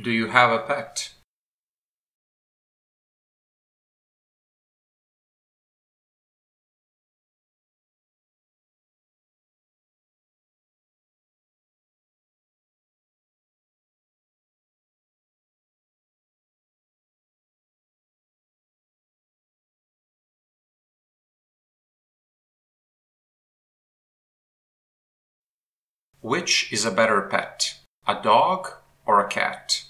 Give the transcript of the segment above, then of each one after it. Do you have a pet? Which is a better pet, a dog or a cat?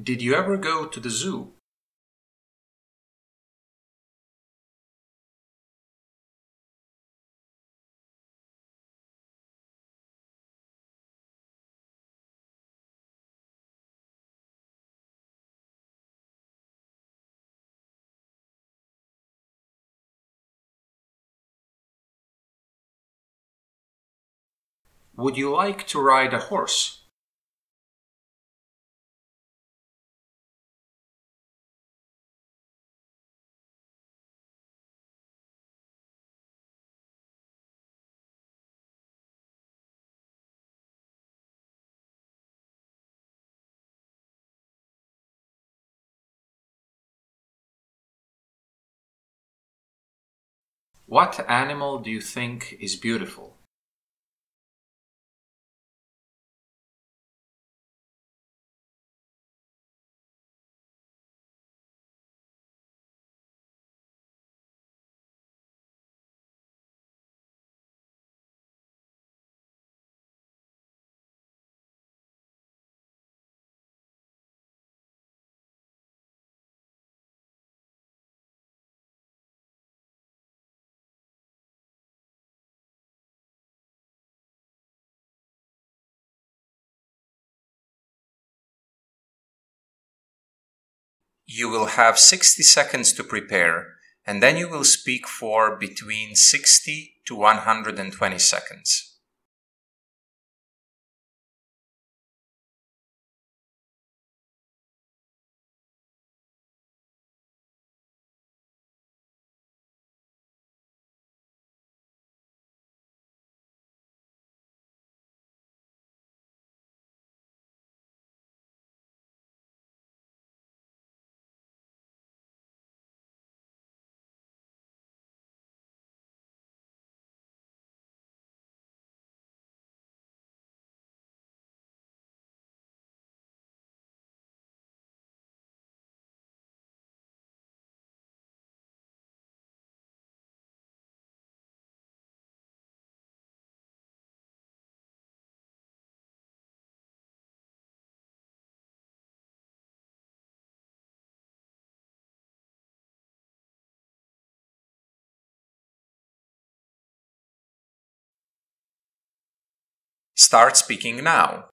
Did you ever go to the zoo? Would you like to ride a horse? What animal do you think is beautiful? You will have 60 seconds to prepare, and then you will speak for between 60 to 120 seconds. Start speaking now.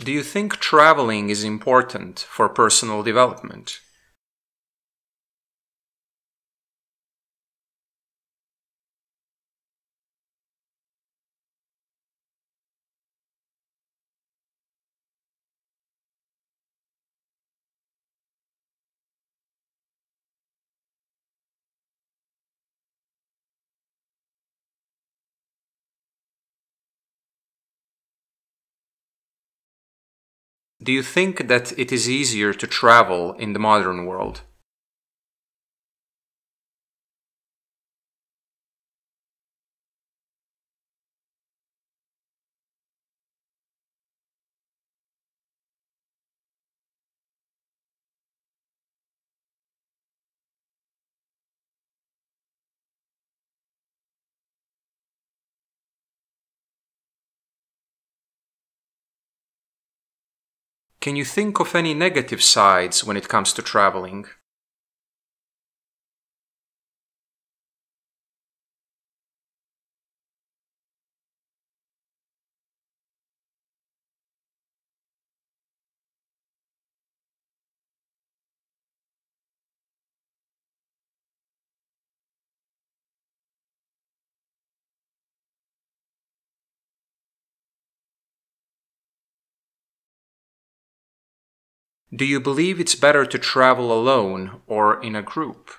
Do you think traveling is important for personal development? Do you think that it is easier to travel in the modern world? Can you think of any negative sides when it comes to traveling? Do you believe it's better to travel alone or in a group?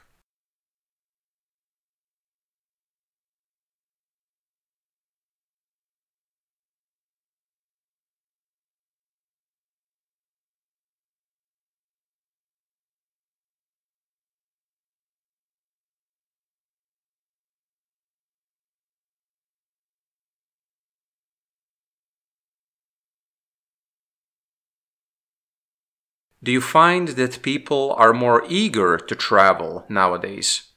Do you find that people are more eager to travel nowadays?